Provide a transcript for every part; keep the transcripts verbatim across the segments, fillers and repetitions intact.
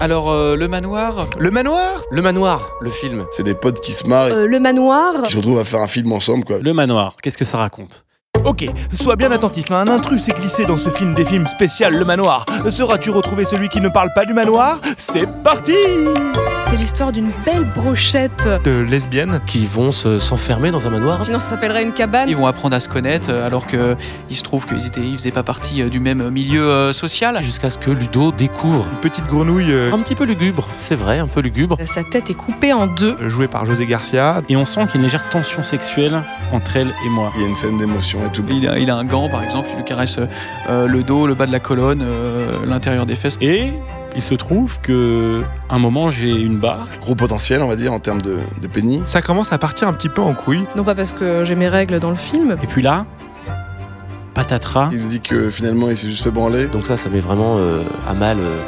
Alors, euh, Le Manoir. Le Manoir Le Manoir, le film. C'est des potes qui se marrent. Euh, le Manoir. Qui se retrouvent à faire un film ensemble, quoi. Le Manoir, qu'est-ce que ça raconte? Ok, sois bien attentif, un intrus s'est glissé dans ce film des films spécial Le Manoir. Seras-tu retrouvé celui qui ne parle pas du manoir? C'est parti! C'est l'histoire d'une belle brochette de lesbiennes qui vont s'enfermer dans un manoir. Sinon ça s'appellerait une cabane. Ils vont apprendre à se connaître alors qu'il se trouve qu'ils ne faisaient pas partie du même milieu social. Jusqu'à ce que Ludo découvre une petite grenouille euh... un petit peu lugubre, c'est vrai, un peu lugubre. Sa tête est coupée en deux. Jouée par José Garcia. Et on sent qu'il y a une légère tension sexuelle entre elle et moi. Il y a une scène d'émotion. Il a, il a un gant par exemple, il lui caresse euh, le dos, le bas de la colonne, euh, l'intérieur des fesses. Et il se trouve que, à un moment, j'ai une barre. Gros potentiel, on va dire, en termes de, de pénis. Ça commence à partir un petit peu en couille. Non pas parce que j'ai mes règles dans le film. Et puis là, patatras. Il nous dit que finalement il s'est juste fait branler. Donc ça, ça met vraiment euh, à mal... Euh...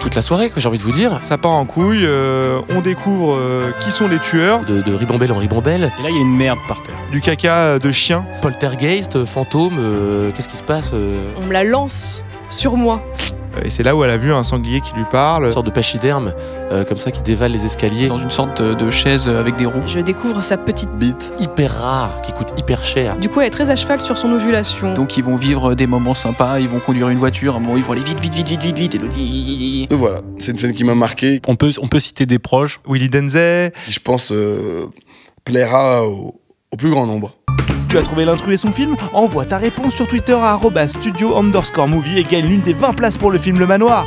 toute la soirée, que j'ai envie de vous dire. Ça part en couille, euh, on découvre euh, qui sont les tueurs. De, de ribambelle en ribambelle. Et là, il y a une merde par terre. Du caca de chien. Poltergeist, fantôme, euh, qu'est-ce qui se passe euh... On me la lance sur moi. Et c'est là où elle a vu un sanglier qui lui parle. Une sorte de pachyderme, euh, comme ça, qui dévale les escaliers. Dans une sorte de chaise avec des roues. Je découvre sa petite bite. Hyper rare, qui coûte hyper cher. Du coup, elle est très à cheval sur son ovulation. Donc ils vont vivre des moments sympas, ils vont conduire une voiture, à un moment ils vont aller vite, vite, vite, vite, vite, vite, et l'autre... Donc voilà, c'est une scène qui m'a marqué. On peut, on peut citer des proches. Willy Denzey. Qui, je pense, euh, plaira au, au plus grand nombre. Tu as trouvé l'intrus et son film? Envoie ta réponse sur Twitter à arobase studio underscore movie et gagne l'une des vingt places pour le film Le Manoir.